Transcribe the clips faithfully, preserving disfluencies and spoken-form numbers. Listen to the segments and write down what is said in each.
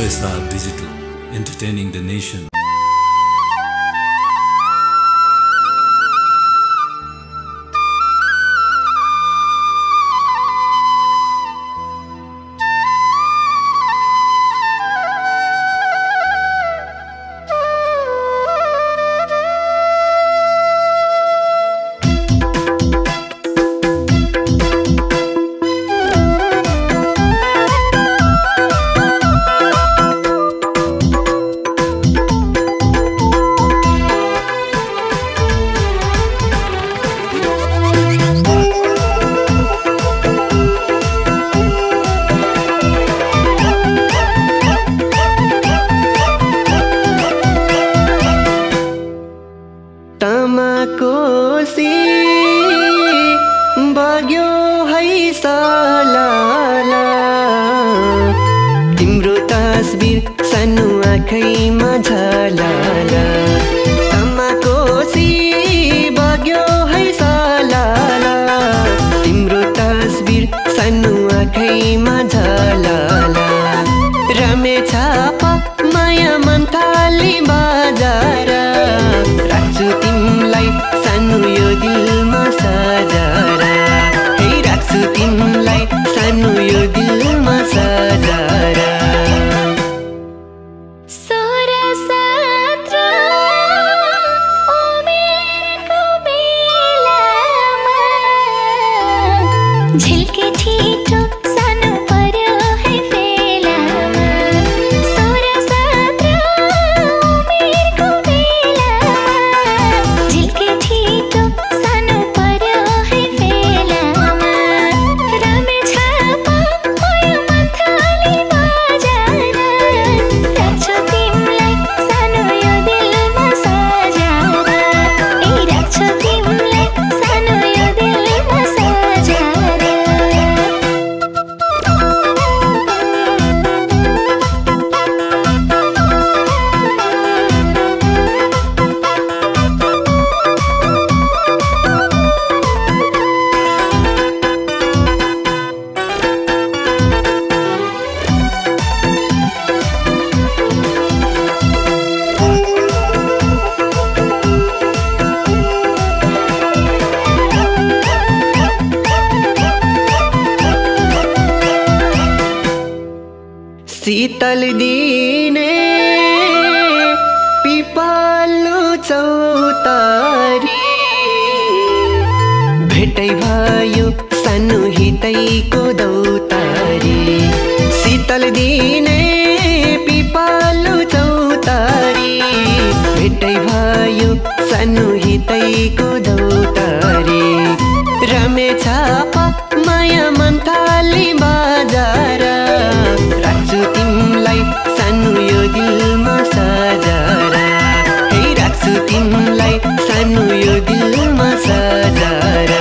O S R Digital, entertaining the nation. Koshi बग्यो है सालाला तिम्रो तस्बिर सानो आँखैमा झलाला आमा कोसी बग्यो है सालाला तिम्रो तस्बिर सानो आँखैमा झलाला रामेछाप मन्थली बजार राख्छु तिमलाई सानो यो दिलमा सजारा हे राख्छु तिमलाई सानो यो दिलमा सजारा झिल्के ठिटो सानो शीतल दिने पिपालु चौतारी भेटै भयो सानो हितैको दौतारी शीतल दिने पिपालु चौतारी भेटै भयो सानो हितैको दौतारी रामेछाप मन्थली बजार राख्छु तिमलाई सानो यो दिलमा सजारा हे राख्छु तिमलाई सानो यो दिलमा सजारा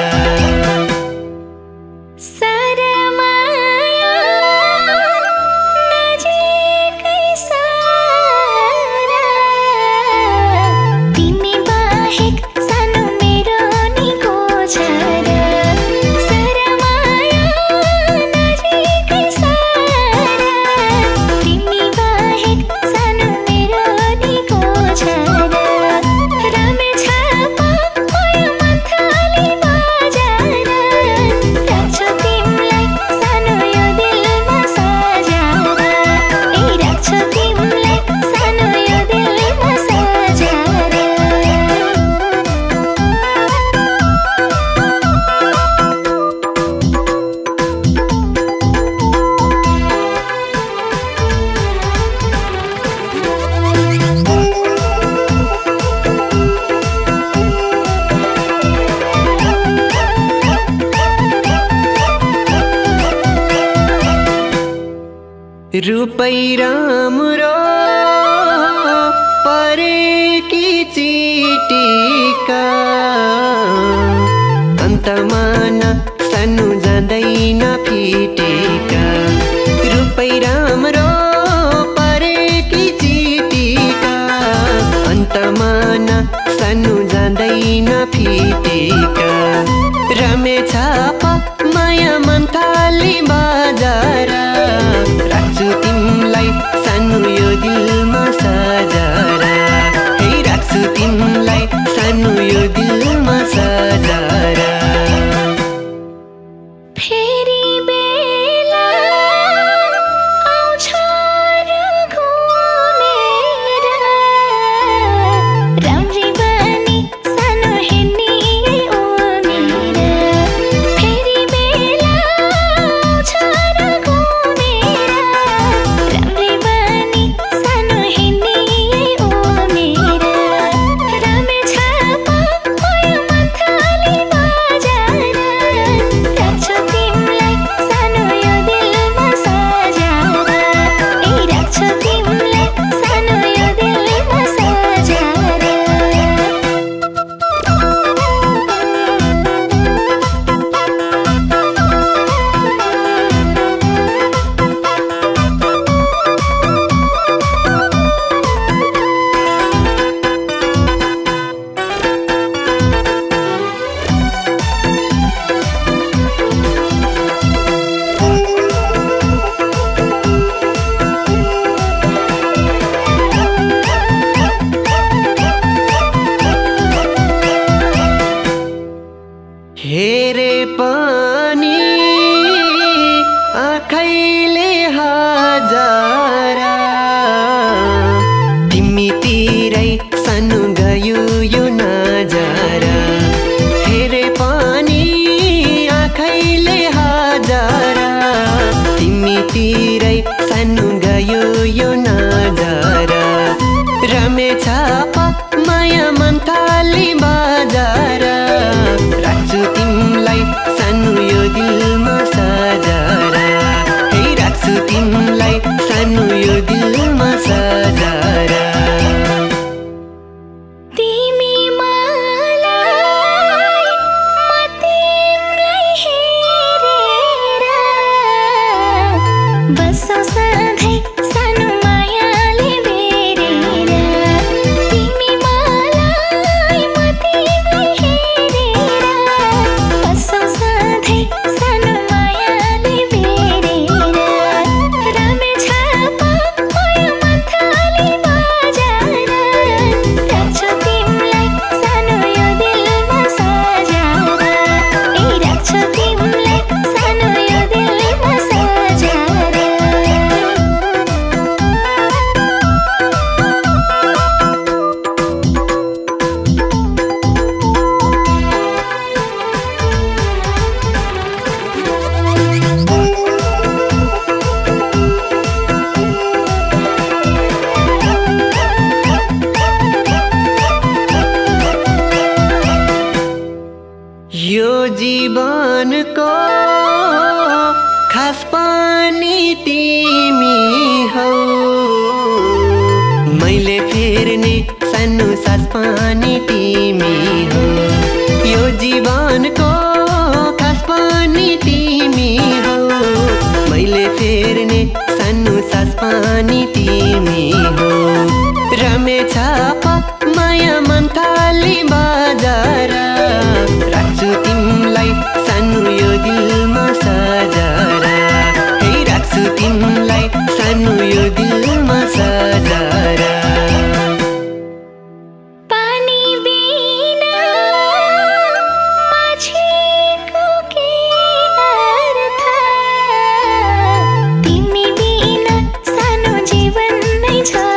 रूपै राम्रो परेकी चिटिका अन्तमा न सानो जाँदैन फिटेका रूपै राम्रो परेकी चिटिका अन्तमा न सानो जाँदैन फिटेका रामेछाप मन्थली बजार राख्छु तिमलाई सानो यो न डर। रामेछाप मन्थली बजार राख्छु तिमलाई सानो यो दिलमा सजार। हे राख्छु तिमलाई सानो यो दिलमा सजार। यो जीवन को खास पानी तिमी हौ, मैले फेर्ने सानो सास पानी तिमी हौ। यो जीवन को खास पानी तिमी हौ, मैले फेर्ने सानो सास पानी तिमी हौ। रामेछाप मन्थली बजार राख्छु तिमलाई सानो यो दिलमा सजार। हे राख्छु तिमलाई सानो यो दिलमा सजार। पानी बिना माछीको के अर्थ, तिमी बिना सानो जीवन नै छ।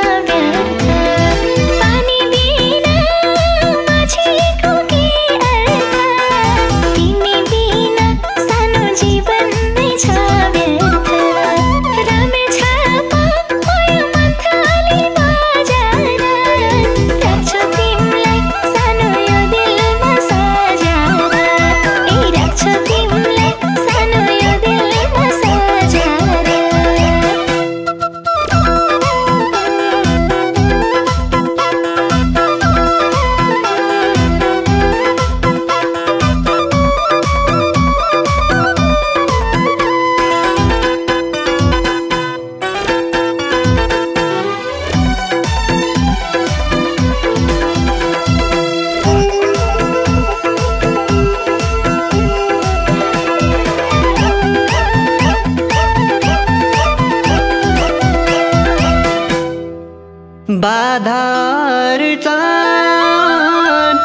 बाधार चान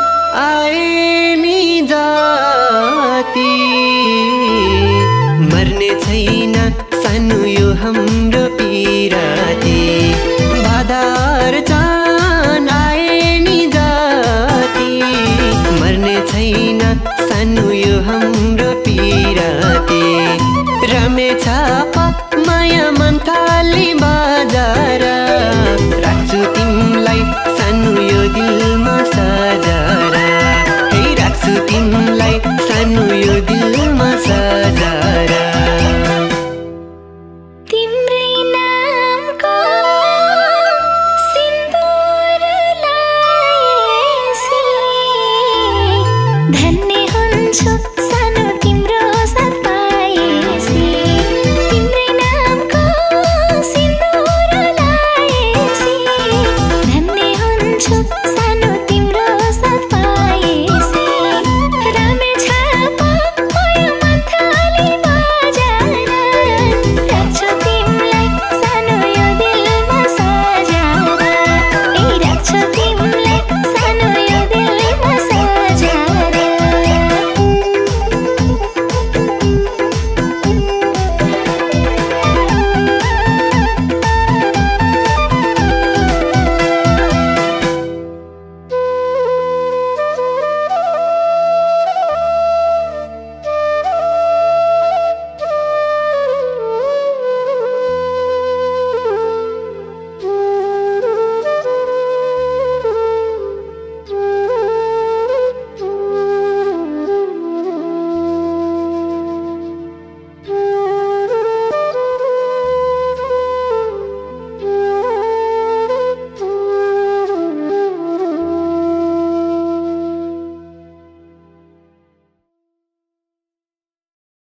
आए नि जाती, मर्ने छैन सानो यो हाम्रो पिराती। बाधा